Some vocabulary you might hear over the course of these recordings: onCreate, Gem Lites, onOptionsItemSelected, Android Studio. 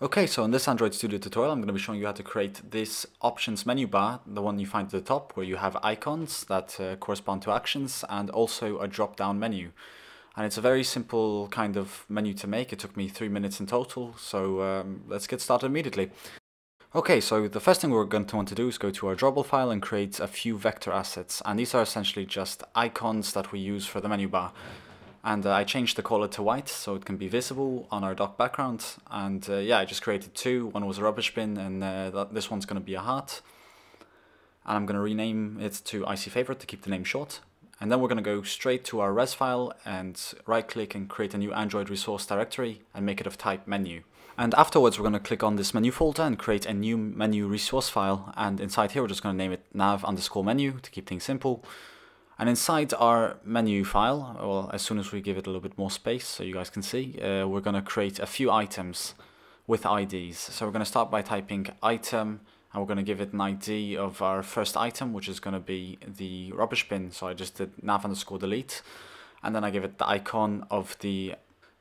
Okay, so in this Android Studio tutorial, I'm going to be showing you how to create this options menu bar, the one you find at the top where you have icons that correspond to actions and also a drop-down menu. And it's a very simple kind of menu to make. It took me 3 minutes in total, so let's get started immediately. Okay, so the first thing we're going to want to do is go to our drawable file and create a few vector assets. And these are essentially just icons that we use for the menu bar. And I changed the color to white so it can be visible on our dock background. And yeah, I just created two. One was a rubbish bin, and this one's going to be a heart. And I'm going to rename it to IC Favorite to keep the name short. And then we're going to go straight to our res file and right click and create a new Android resource directory and make it of type menu. And afterwards we're going to click on this menu folder and create a new menu resource file. And inside here we're just going to name it nav_menu to keep things simple. And inside our menu file, well, as soon as we give it a little bit more space so you guys can see, we're going to create a few items with IDs. So we're going to start by typing item, and we're going to give it an ID of our first item, which is going to be the rubbish bin. So I just did nav_delete, and then I give it the icon of the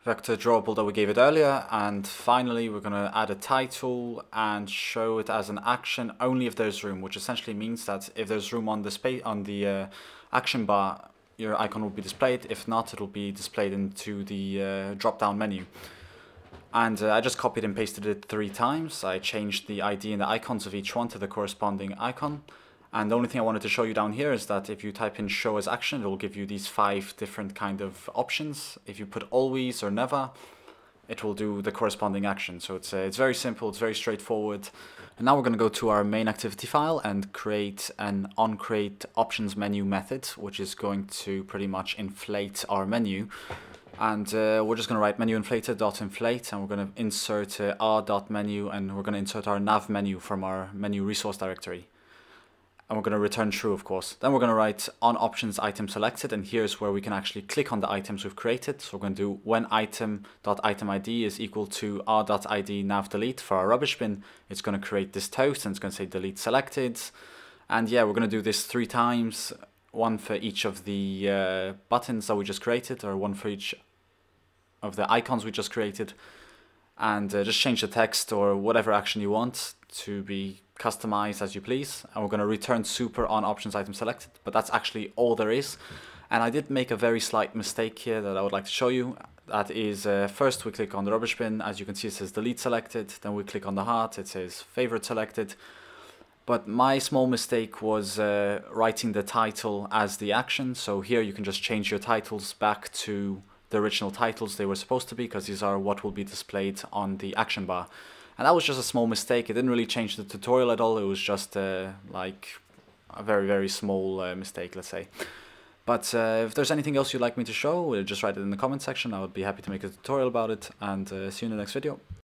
vector drawable that we gave it earlier. And finally, we're going to add a title and show it as an action only if there's room, which essentially means that if there's room on the action bar, your icon will be displayed. If not, it will be displayed into the drop-down menu. And I just copied and pasted it 3 times. I changed the ID and the icons of each one to the corresponding icon. And the only thing I wanted to show you down here is that if you type in show as action, it will give you these 5 different kind of options. If you put always or never, it will do the corresponding action. So it's very simple, it's very straightforward. And now we're going to go to our main activity file and create an onCreate options menu method, which is going to pretty much inflate our menu. And we're just going to write menu inflator.inflate, and we're going to insert r.menu, and we're going to insert our nav menu from our menu resource directory. And we're going to return true, of course. Then we're going to write onOptionsItemSelected, and here's where we can actually click on the items we've created. So we're going to do when item.itemId is equal to r.id nav_delete for our rubbish bin. It's going to create this toast, and it's going to say delete selected. And yeah, we're going to do this 3 times, one for each of the buttons that we just created, or one for each of the icons we just created. And just change the text or whatever action you want to be customized as you please. And we're going to return super on options item selected, but that's actually all there is. And I did make a very slight mistake here that I would like to show you. That is, first we click on the rubbish bin. As you can see, it says delete selected. Then we click on the heart, it says favorite selected. But my small mistake was writing the title as the action. So here you can just change your titles back to the original titles they were supposed to be, because these are what will be displayed on the action bar. And that was just a small mistake. It didn't really change the tutorial at all. It was just like a very small mistake, let's say. But if there's anything else you'd like me to show, just write it in the comment section. I would be happy to make a tutorial about it, and see you in the next video.